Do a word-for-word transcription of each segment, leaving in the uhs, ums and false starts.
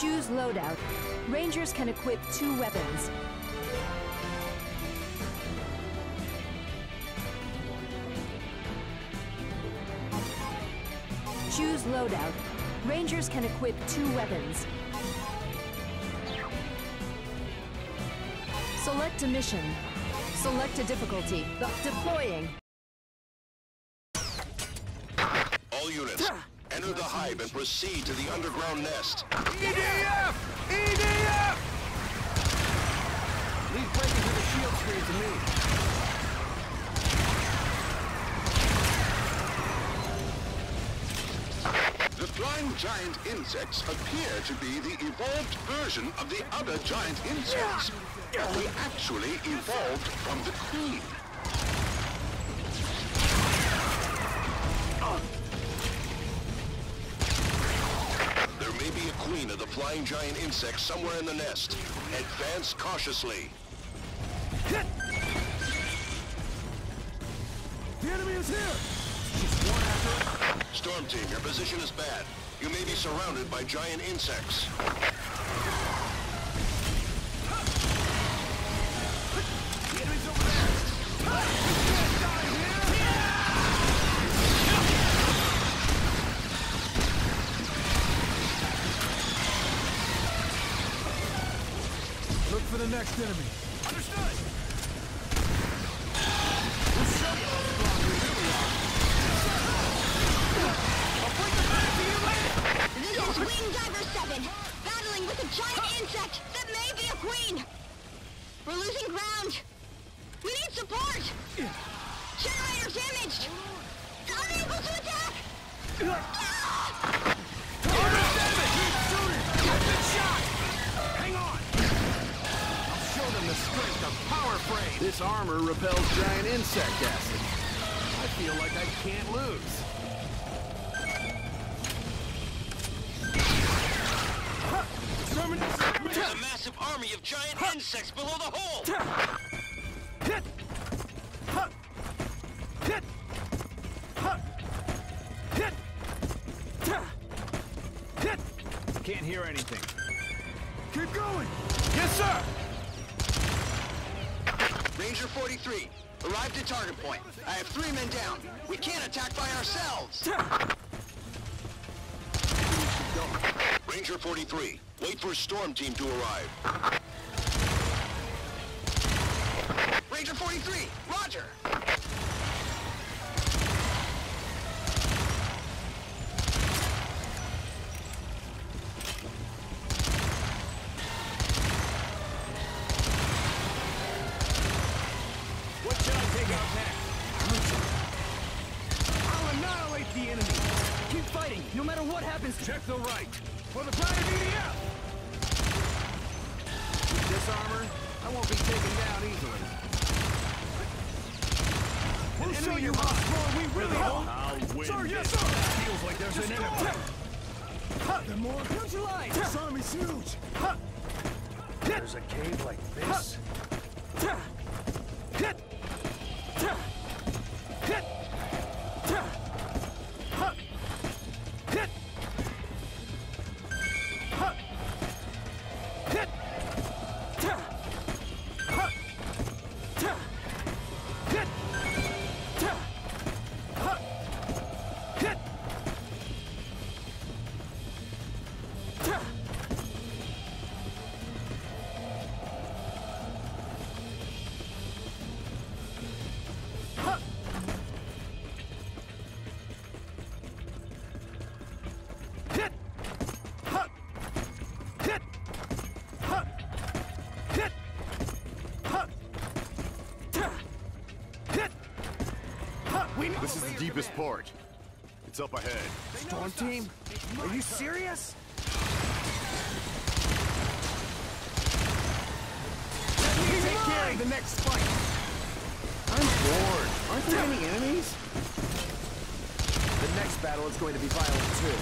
Choose loadout. Rangers can equip two weapons. Choose loadout. Rangers can equip two weapons. Select a mission. Select a difficulty. The deploying. All units, enter the hive and proceed to the underground nest. E D F! E D F! Leave breaking through the shield screen to me. The flying giant insects appear to be the evolved version of the other giant insects. We actually evolved from the queen. Be a queen of the flying giant insects somewhere in the nest. Advance cautiously. Hit! The enemy is here! She's one after it. Storm Team, your position is bad. You may be surrounded by giant insects. The enemy's over there! You can't die here! Look for the next enemy. Understood! We'll show you those blockers. Here we are. I'll bring them back to you later! This is Wing Diver seven, battling with a giant insect that may be a queen! We're losing ground! We need support! Generator damaged! Unable to attack! Generator damage! Keep shooting! Good shot! Hang on! The strength of power frame. This armor repels giant insect acid. I feel like I can't lose. There's a massive army of giant insects below the hole. Hit! Hit! Hit! Hit! Can't hear anything. Keep going. Yes, sir. Ranger forty-three, arrived at target point. I have three men down. We can't attack by ourselves. Ranger forty-three, wait for Storm Team to arrive. Ranger forty-three, roger! Check the right for the pride of E D F. With this armor, I won't be taken down easily. We'll an show you how strong we really are. I'll win. Sir, yes, sir. That feels like there's just an enemy. There more. Use your line. This army's huge. There's a cave like this. Hit. Hit. This is the deepest part. It's up ahead. Storm Team? Are you serious? Let me take care of the next fight. I'm bored. Aren't there any enemies? The next battle is going to be violent too.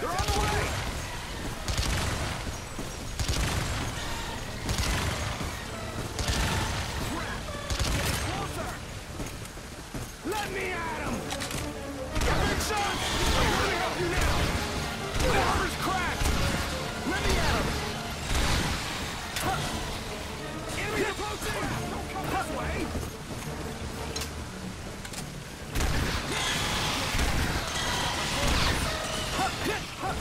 They're on the way! Let me out! I'll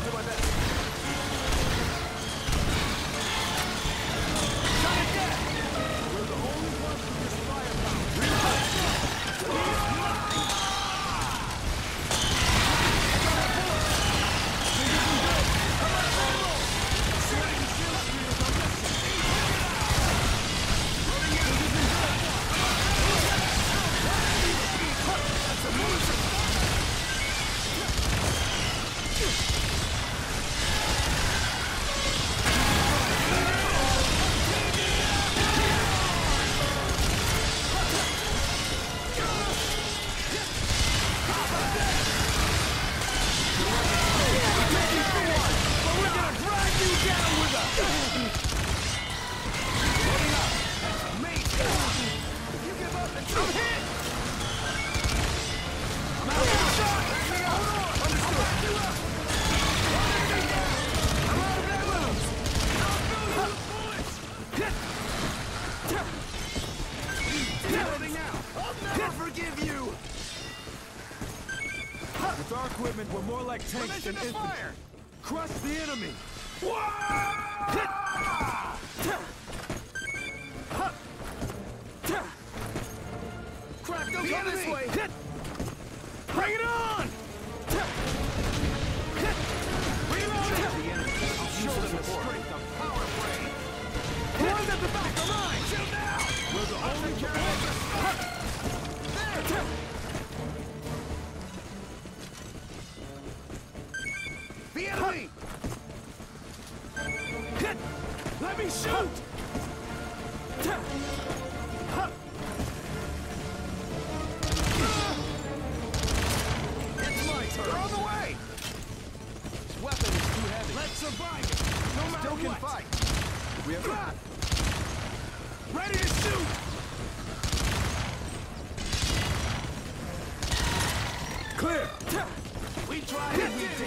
do my best. We're the only ones with this firepower. With our equipment, we're more like tanks than infantry. Crush the enemy! Crack, don't go this way! Bring it on! Bring it on! Show them the strength of power brain! The one's at the back of the line! Shoot now! We're the only characters! There! The enemy! Hit. Let me shoot! It's my turn! They're on the way! This weapon is too heavy. Let's survive it! No matter Still can what. Fight! We have got! Ready to shoot! Clear! We tried it!